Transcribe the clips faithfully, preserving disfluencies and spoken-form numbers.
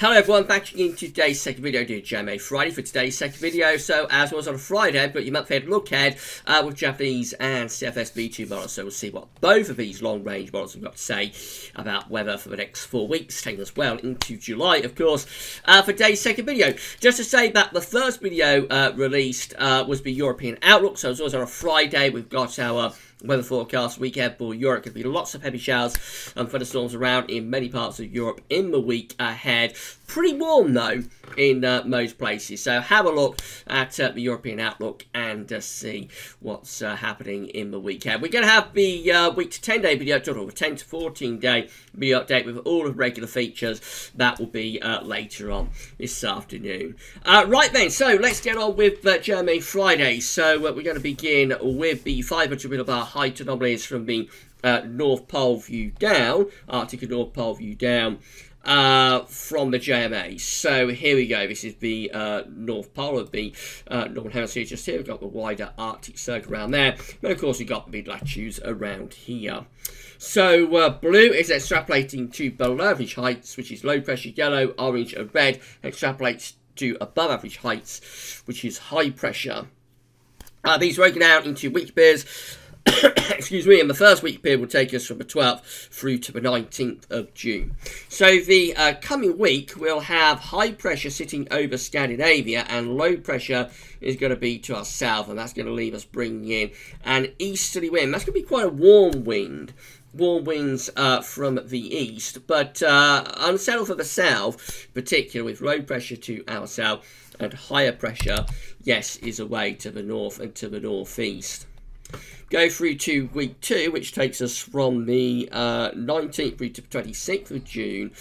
Hello everyone, back to you in today's second video doing J M A Friday for today's second video. So as always on a Friday, but you might have a look at uh, with Japanese and C F S V two models. So we'll see what both of these long-range models have got to say about weather for the next four weeks, taking us well into July, of course, uh, for today's second video. Just to say that the first video uh, released uh, was the European Outlook. So as always on a Friday, we've got our weather forecast weekend for Europe. Could be lots of heavy showers and thunderstorms around in many parts of Europe in the week ahead. Pretty warm though in uh, most places. So have a look at uh, the European Outlook and uh, see what's uh, happening in the weekend. We're going to have the uh, week to ten day video, total of a ten to fourteen day video update with all of the regular features. That will be uh, later on this afternoon. Uh, right then, so let's get on with uh, J M A Friday. So uh, we're going to begin with the five hundred millibar height anomalies from the uh, North Pole view down, Arctic and North Pole view down uh, from the J M A. So here we go. This is the uh, North Pole of the uh, Northern Hemisphere just here. We've got the wider Arctic circle around there. And of course, we've got the mid-latitudes around here. So uh, blue is extrapolating to below average heights, which is low pressure. Yellow, orange and red extrapolates to above average heights, which is high pressure. Uh, these broken out into week pairs. Excuse me, and the first week period will take us from the twelfth through to the nineteenth of June. So the uh, coming week we'll have high pressure sitting over Scandinavia and low pressure is going to be to our south, and that's going to leave us bringing in an easterly wind. That's going to be quite a warm wind. Warm winds uh, from the east, but uh, unsettled for the south, particularly with low pressure to our south and higher pressure, yes, is away to the north and to the northeast. Go through to week two, which takes us from the uh, nineteenth through to the twenty-sixth of June.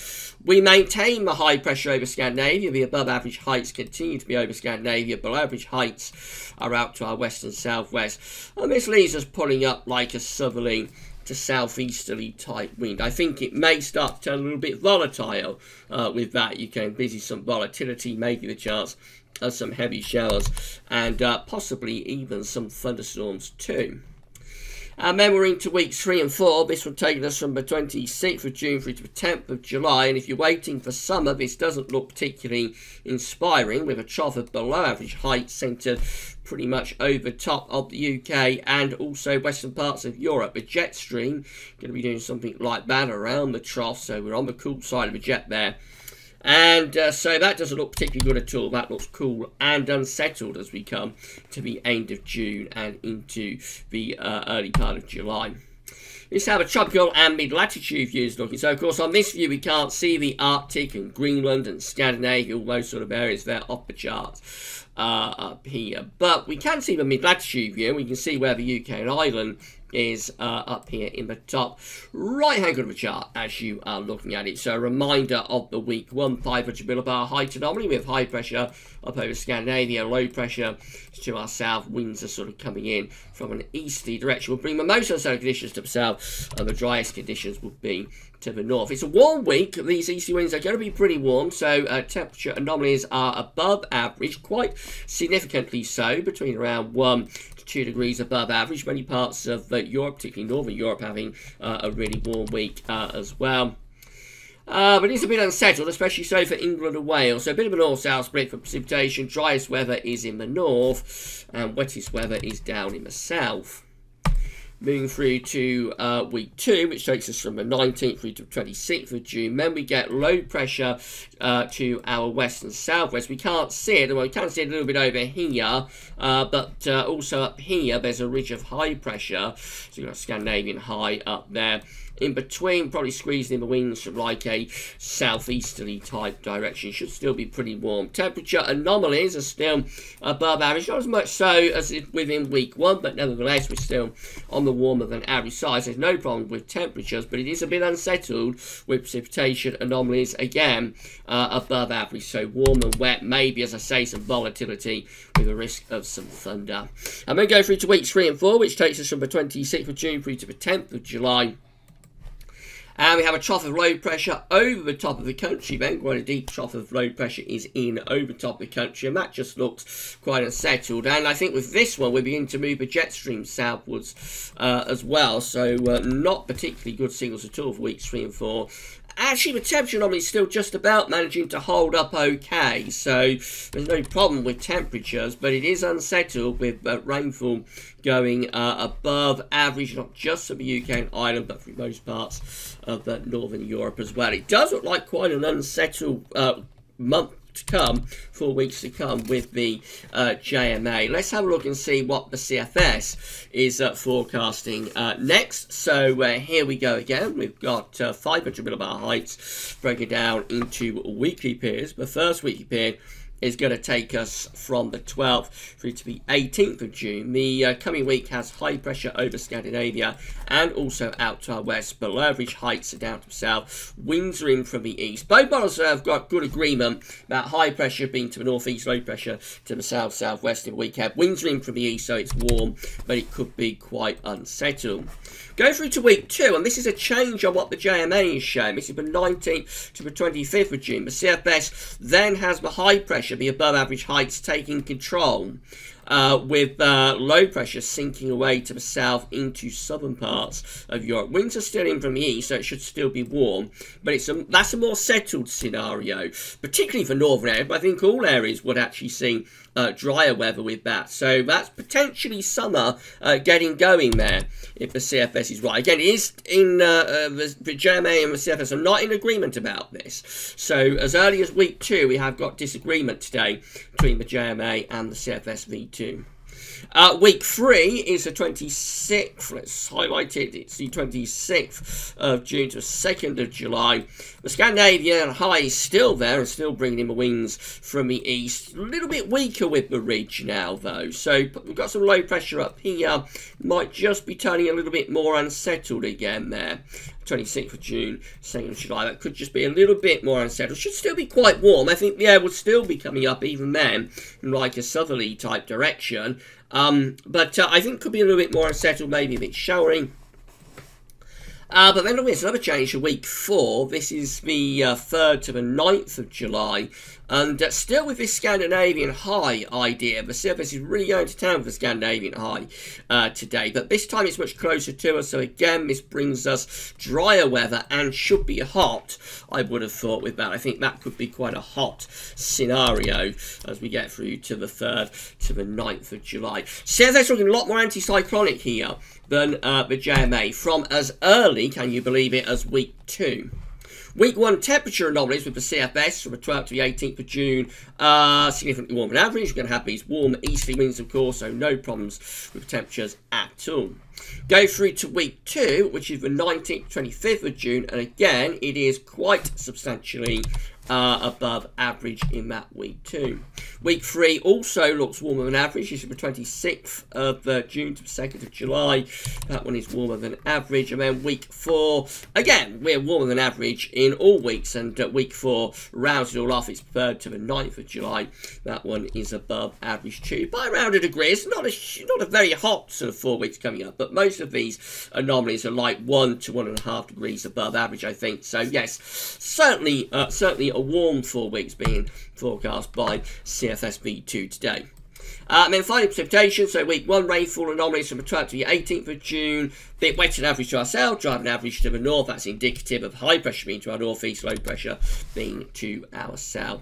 We maintain the high pressure over Scandinavia. The above average heights continue to be over Scandinavia. Below average heights are out to our west and southwest. And this leaves us pulling up like a southerly to southeasterly type wind. I think it may start to turn a little bit volatile uh, with that. You can busy some volatility, maybe the chance of some heavy showers and uh, possibly even some thunderstorms too. And then we're into week three and four. This will take us from the twenty-sixth of June through to the tenth of July. And if you're waiting for summer, this doesn't look particularly inspiring, with a trough of below average height centred pretty much over top of the U K and also western parts of Europe. The jet stream going to be doing something like that around the trough. So we're on the cool side of the jet there. And uh, so that doesn't look particularly good at all. That looks cool and unsettled as we come to the end of June and into the uh, early part of July. This is how the tropical and mid-latitude view is looking. So, of course, on this view, we can't see the Arctic and Greenland and Scandinavia, all those sort of areas there off the charts uh, up here. But we can see the mid-latitude view. We can see where the U K and Ireland is uh, up here in the top right-hand corner of the chart as you are looking at it. So a reminder of the week one five hundred millibar height anomaly with high pressure up over Scandinavia, low pressure to our south. Winds are sort of coming in from an easterly direction. We'll bring the most unsettled conditions to the south, and the driest conditions will be to the north. It's a warm week. These easterly winds are going to be pretty warm, so uh, temperature anomalies are above average, quite significantly so, between around one to two degrees above average. Many parts of uh, Europe, particularly northern Europe, having uh, a really warm week uh, as well. Uh, but it's a bit unsettled, especially so for England and Wales. So a bit of a north-south split for precipitation. Driest weather is in the north, and wettest weather is down in the south. Moving through to uh, week two, which takes us from the nineteenth through to the twenty-sixth of June. Then we get low pressure uh, to our west and southwest. We can't see it, well, we can see it a little bit over here, uh, but uh, also up here, there's a ridge of high pressure. So you've got Scandinavian high up there. In between, probably squeezing in the winds from like a southeasterly type direction. Should still be pretty warm. Temperature anomalies are still above average. Not as much so as within week one, but nevertheless, we're still on the warmer than average side. There's no problem with temperatures, but it is a bit unsettled with precipitation anomalies, again, uh, above average. So warm and wet, maybe, as I say, some volatility with a risk of some thunder. And then go through to week three and four, which takes us from the twenty-sixth of June through to the tenth of July. And we have a trough of low pressure over the top of the country. Then quite a deep trough of low pressure is in over top of the country. And that just looks quite unsettled. And I think with this one, we're beginning to move the jet stream southwards uh, as well. So uh, not particularly good signals at all for weeks three and four. actually the temperature anomaly is still just about managing to hold up okay, so there's no problem with temperatures, but it is unsettled with uh, rainfall going uh, above average, not just from the U K and Ireland, but for most parts of uh, Northern Europe as well. It does look like quite an unsettled uh, month to come, four weeks to come with the uh, J M A. Let's have a look and see what the C F S is uh, forecasting uh, next. So uh, here we go again. We've got uh, five hundred millibar heights broken down into weekly periods. The first weekly period is going to take us from the twelfth through to the eighteenth of June. The uh, coming week has high pressure over Scandinavia and also out to our west. Below average heights are down to the south. Winds are in from the east. Both models have got good agreement about high pressure being to the northeast, low pressure to the south, southwest in the weekend. Winds are in from the east, so it's warm, but it could be quite unsettled. Go through to week two, and this is a change on what the J M A is showing. This is the nineteenth to the twenty-fifth of June. The C F S then has the high pressure, the above average heights, taking control uh, with uh, low pressure sinking away to the south into southern parts of Europe. Winds are still in from the east, so it should still be warm, but it's a, that's a more settled scenario, particularly for northern areas, but I think all areas would actually see uh, drier weather with that. So that's potentially summer uh, getting going there, if the C F S is right. Again, it is in, uh, uh, the, the J M A and the C F S are not in agreement about this. So as early as week two, we have got disagreement today between the J M A and the C F S V two. Uh, week three is the twenty-sixth, let's highlight it, it's the twenty-sixth of June to the second of July. The Scandinavian high is still there and still bringing in the winds from the east. A little bit weaker with the ridge now though, so we've got some low pressure up here, might just be turning a little bit more unsettled again there. twenty-sixth of June, second of July, that could just be a little bit more unsettled. Should still be quite warm. I think the air will still be coming up even then, in like a southerly type direction. Um, but uh, I think could be a little bit more unsettled, maybe a bit showering. Uh, but then there's another change to week four. This is the uh, third to the ninth of July. And uh, still with this Scandinavian high idea, the C F S is really going to town for the Scandinavian high uh, today. But this time it's much closer to us. So again, this brings us drier weather and should be hot, I would have thought with that. I think that could be quite a hot scenario as we get through to the third to the ninth of July. C F S looking a lot more anticyclonic here than uh, the J M A from as early, can you believe it, as week two. Week one temperature anomalies with the C F S from the twelfth to the eighteenth of June, uh, significantly warmer than average. We're going to have these warm easterly winds, of course, so no problems with temperatures at all. Go through to week two, which is the nineteenth, twenty-fifth of June, and again, it is quite substantially Uh, above average in that week too. Week three also looks warmer than average. This is the twenty-sixth of June to the second of July. That one is warmer than average. And then week four, again, we're warmer than average in all weeks. And uh, week four rounds it all off. It's third to the ninth of July. That one is above average too. By around a degree, it's not a, not a very hot sort of four weeks coming up. But most of these anomalies are like one to one and a half degrees above average, I think. So yes, certainly, uh, certainly a warm four weeks being forecast by C F S V two today. Uh, and then finally precipitation, so week one rainfall anomalies from the twelfth to the eighteenth of June, bit wetter than average to our south, drier than average to the north. That's indicative of high pressure being to our northeast, low pressure being to our south.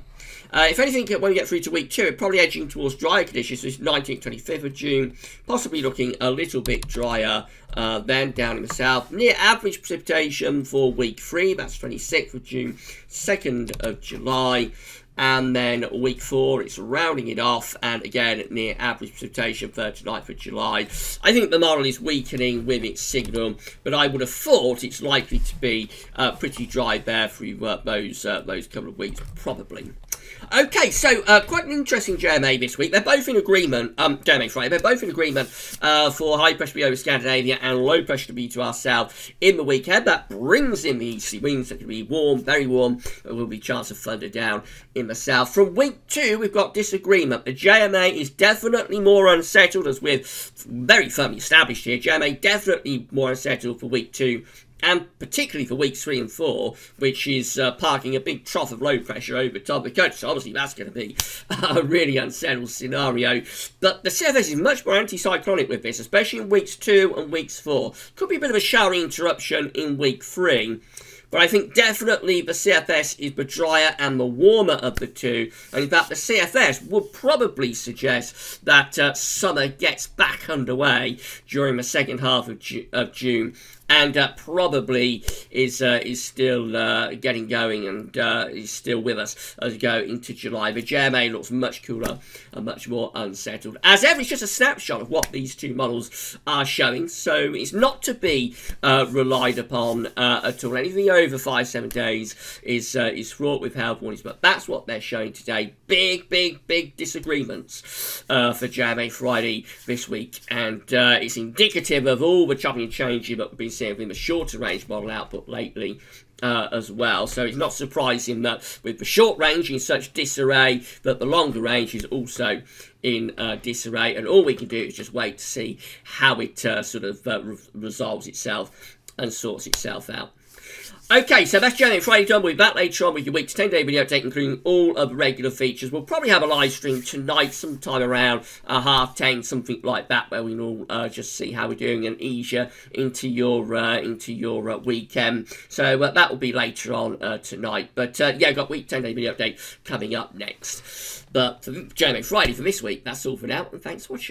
Uh, if anything, when we get through to week two, it's probably edging towards drier conditions. So it's nineteenth, twenty-fifth of June, possibly looking a little bit drier uh, than down in the south. Near average precipitation for week three, that's twenty-sixth of June, second of July. And then week four, it's rounding it off, and again, near average precipitation, third to ninth of July. I think the model is weakening with its signal, but I would have thought it's likely to be uh, pretty dry there through uh, those, uh, those couple of weeks, probably. Okay, so uh, quite an interesting J M A this week. They're both in agreement, um, J M A Friday, they're both in agreement uh, for high pressure to be over Scandinavia and low pressure to be to our south in the weekend. That brings in the easterly winds that can be warm, very warm. There will be chance of thunder down in the south. From week two, we've got disagreement. The J M A is definitely more unsettled, as we've very firmly established here. J M A definitely more unsettled for week two, and particularly for weeks three and four, which is uh, parking a big trough of low pressure over top of the country. So obviously that's going to be a really unsettled scenario. But the C F S is much more anticyclonic with this, especially in weeks two and weeks four. Could be a bit of a showery interruption in week three. But I think definitely the C F S is the drier and the warmer of the two. And in fact, the C F S would probably suggest that uh, summer gets back underway during the second half of, Ju of June. And uh, probably is uh, is still uh, getting going and uh, is still with us as we go into July. The J M A looks much cooler and much more unsettled. As ever, it's just a snapshot of what these two models are showing, so it's not to be uh, relied upon uh, at all. Anything over five, seven days is uh, is fraught with health warnings, but that's what they're showing today. Big, big, big disagreements uh, for J M A Friday this week, and uh, it's indicative of all the chopping and changing that we've been seeing with the shorter range model output lately uh, as well. So it's not surprising that with the short range in such disarray, that the longer range is also in uh, disarray. And all we can do is just wait to see how it uh, sort of uh, re resolves itself and sorts itself out. Okay, so that's J M A Friday done. We'll be back later on with your week's ten day video update, including all of the regular features. We'll probably have a live stream tonight, sometime around uh, half ten, something like that, where we can all uh, just see how we're doing and ease you into your uh, into your uh, weekend. So uh, that will be later on uh, tonight. But uh, yeah, we've got week ten day video update coming up next. But for J M A Friday for this week, that's all for now, and thanks for watching.